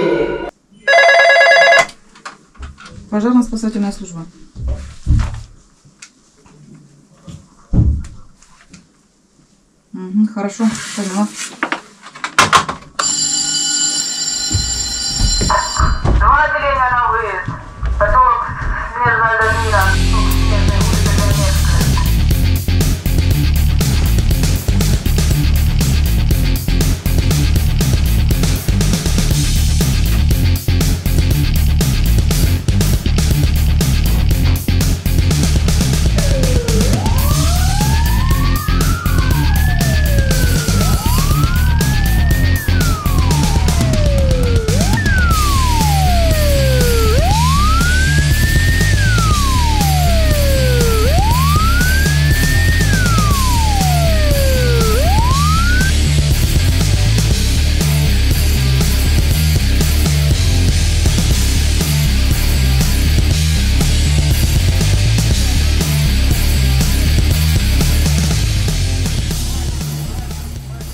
Поехали! Пожарно-спасательная служба. Угу, хорошо, поняла. Два отделения на выезд. Поток смежная долина. Смежная улица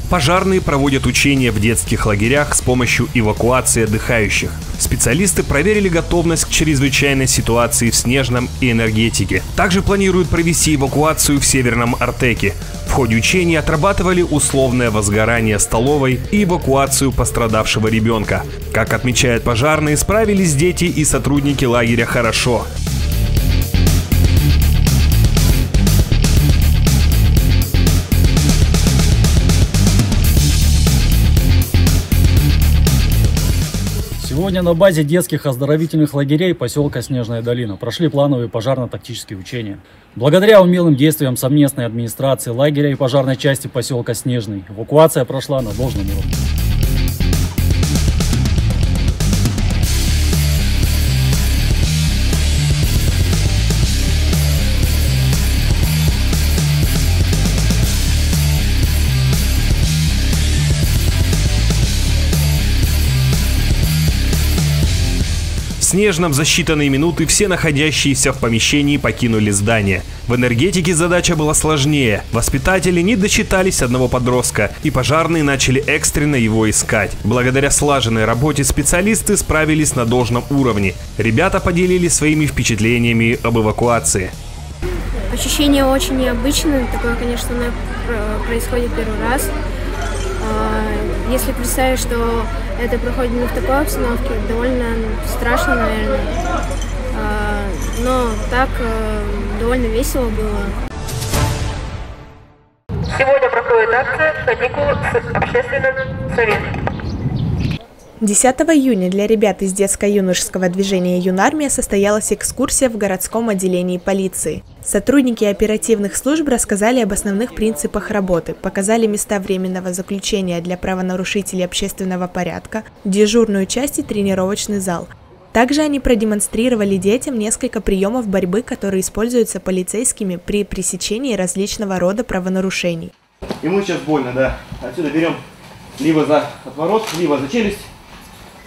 Пожарные проводят учения в детских лагерях с помощью эвакуации отдыхающих. Специалисты проверили готовность к чрезвычайной ситуации в Снежном и энергетике. Также планируют провести эвакуацию в Северном Артеке. В ходе учений отрабатывали условное возгорание столовой и эвакуацию пострадавшего ребенка. Как отмечают пожарные, справились дети и сотрудники лагеря хорошо. Сегодня на базе детских оздоровительных лагерей поселка Снежная долина прошли плановые пожарно-тактические учения. Благодаря умелым действиям совместной администрации лагеря и пожарной части поселка Снежный эвакуация прошла на должном уровне. В Снежном за считанные минуты все находящиеся в помещении покинули здание. В энергетике задача была сложнее. Воспитатели не досчитались одного подростка, и пожарные начали экстренно его искать. Благодаря слаженной работе специалисты справились на должном уровне. Ребята поделились своими впечатлениями об эвакуации. Ощущение очень необычное. Такое, конечно, происходит первый раз. Если представить, что это проходит не в такой обстановке, довольно страшно, наверное. Но так довольно весело было. Сегодня проходит акция «Каникулы с общественным советом». 10 июня для ребят из детско-юношеского движения «Юнармия» состоялась экскурсия в городском отделении полиции. Сотрудники оперативных служб рассказали об основных принципах работы, показали места временного заключения для правонарушителей общественного порядка, дежурную часть и тренировочный зал. Также они продемонстрировали детям несколько приемов борьбы, которые используются полицейскими при пресечении различного рода правонарушений. Ему сейчас больно, да. Отсюда берем либо за отворот, либо за челюсть.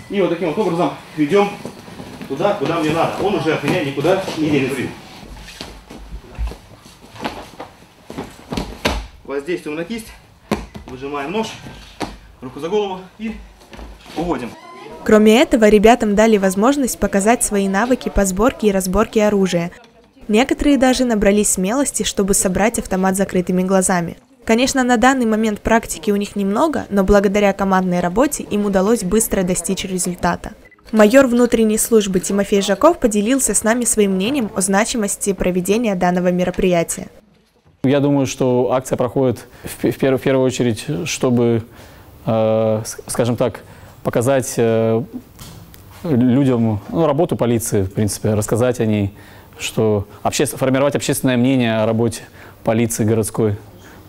И вот таким вот образом ведем туда, куда мне надо. Он уже от меня никуда не денется. Воздействуем на кисть, выжимаем нож, руку за голову и уводим. Кроме этого, ребятам дали возможность показать свои навыки по сборке и разборке оружия. Некоторые даже набрались смелости, чтобы собрать автомат закрытыми глазами. Конечно, на данный момент практики у них немного, но благодаря командной работе им удалось быстро достичь результата. Майор внутренней службы Тимофей Жаков поделился с нами своим мнением о значимости проведения данного мероприятия. Я думаю, что акция проходит в первую очередь, чтобы, скажем так, показать людям работу полиции, в принципе, рассказать о ней, что формировать общественное мнение о работе полиции городской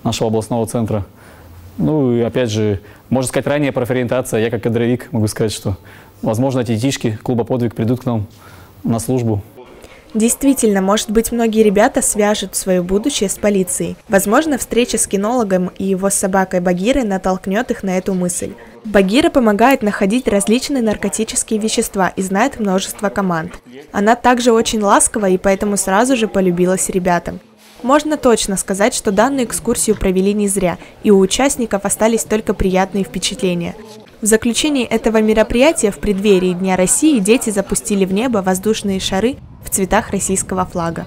нашего областного центра. Ну и опять же, можно сказать, ранняя профориентация. Я как кадровик могу сказать, что, возможно, эти детишки клуба «Подвиг» придут к нам на службу. Действительно, может быть, многие ребята свяжут свое будущее с полицией. Возможно, встреча с кинологом и его собакой Багирой натолкнет их на эту мысль. Багира помогает находить различные наркотические вещества и знает множество команд. Она также очень ласкова и поэтому сразу же полюбилась ребятам. Можно точно сказать, что данную экскурсию провели не зря, и у участников остались только приятные впечатления. В заключении этого мероприятия в преддверии Дня России дети запустили в небо воздушные шары в цветах российского флага.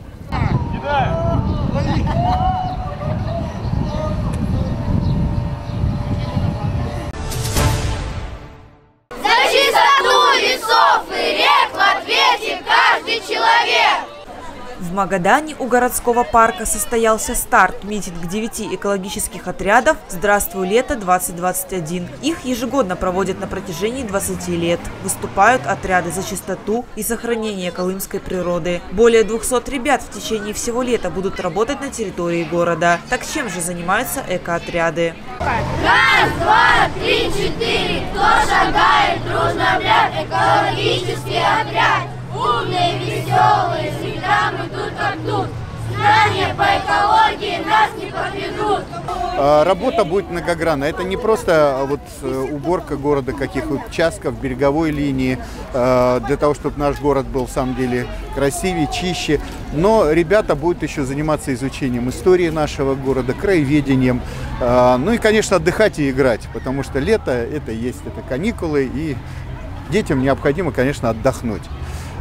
В Магадане у городского парка состоялся старт, митинг 9 экологических отрядов «Здравствуй, лето-2021». Их ежегодно проводят на протяжении 20 лет. Выступают отряды за чистоту и сохранение колымской природы. Более 200 ребят в течение всего лета будут работать на территории города. Так чем же занимаются экоотряды? 1, 2, 3, 4. Кто шагает дружно в ряд? Экологический отряд. Умные, веселые, всегда мы тут как тут. Знания по экологии нас не подведут. Работа будет многогранна. Это не просто вот уборка города, каких-то участков, береговой линии, для того, чтобы наш город был, в самом деле, красивее, чище. Но ребята будут еще заниматься изучением истории нашего города, краеведением. Ну и, конечно, отдыхать и играть, потому что лето – это есть, это каникулы, и детям необходимо, конечно, отдохнуть.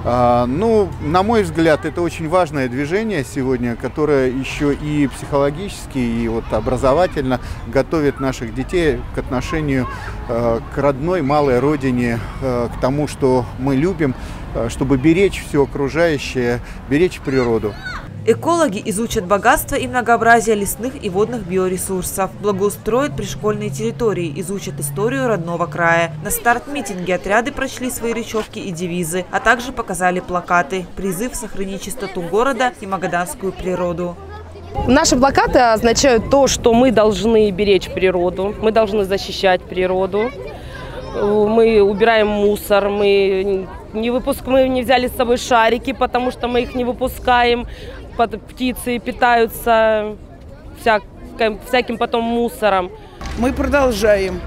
Ну, на мой взгляд, это очень важное движение сегодня, которое еще и психологически, и вот образовательно готовит наших детей к отношению к родной малой родине, к тому, что мы любим, чтобы беречь все окружающее, беречь природу. Экологи изучат богатство и многообразие лесных и водных биоресурсов, благоустроят пришкольные территории, изучат историю родного края. На старт-митинге отряды прочли свои речевки и девизы, а также показали плакаты, призыв сохранить чистоту города и магаданскую природу. Наши плакаты означают то, что мы должны беречь природу, мы должны защищать природу, мы убираем мусор, мы не взяли с собой шарики, потому что мы их не выпускаем. Птицы питаются всяким потом мусором. Мы продолжаем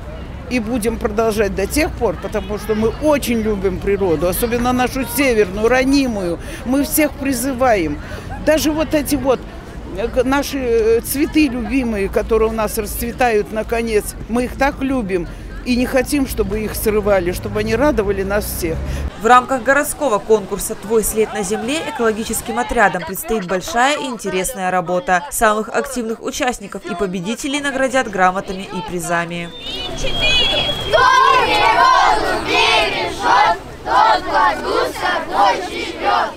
и будем продолжать до тех пор, потому что мы очень любим природу, особенно нашу северную, ранимую. Мы всех призываем. Даже вот эти вот наши цветы любимые, которые у нас расцветают наконец, мы их так любим. И не хотим, чтобы их срывали, чтобы они радовали нас всех. В рамках городского конкурса «Твой след на земле» экологическим отрядам предстоит большая и интересная работа. Самых активных участников и победителей наградят грамотами и призами. 3, 4. Кто природу не бережет, тот в аду собой живет.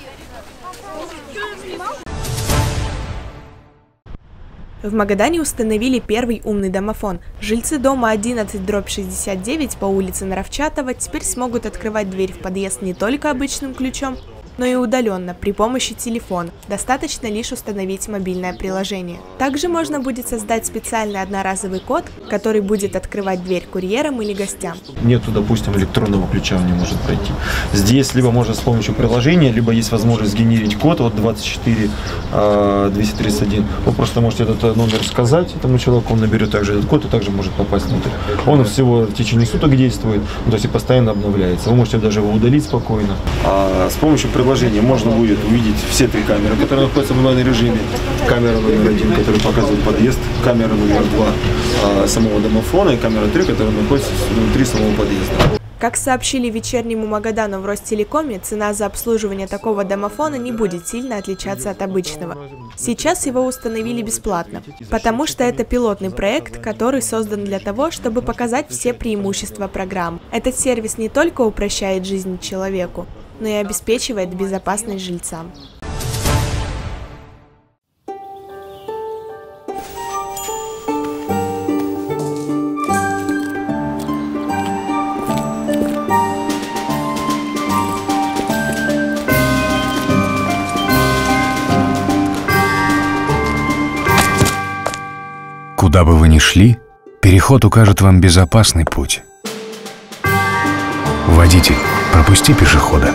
В Магадане установили первый умный домофон. Жильцы дома 11/69 по улице Наровчатова теперь смогут открывать дверь в подъезд не только обычным ключом, но и удаленно, при помощи телефона. Достаточно лишь установить мобильное приложение. Также можно будет создать специальный одноразовый код, который будет открывать дверь курьерам или гостям. Нету, допустим, электронного ключа, он не может пройти. Здесь либо можно с помощью приложения, либо есть возможность сгенерить код от 24231. Вы просто можете этот номер сказать этому человеку, он наберет также этот код и также может попасть внутрь. Он всего в течение суток действует, то есть и постоянно обновляется. Вы можете даже его удалить спокойно. А с помощью приложения можно будет увидеть все 3 камеры, которые находятся в онлайн-режиме. Камера номер 1, которая показывает подъезд, камера номер 2 самого домофона и камера 3, которая находится внутри самого подъезда. Как сообщили «Вечернему Магадану» в Ростелекоме, цена за обслуживание такого домофона не будет сильно отличаться от обычного. Сейчас его установили бесплатно, потому что это пилотный проект, который создан для того, чтобы показать все преимущества программ. Этот сервис не только упрощает жизнь человеку, но и обеспечивает безопасность жильцам. Куда бы вы ни шли, переход укажет вам безопасный путь. Водитель, пропусти пешехода.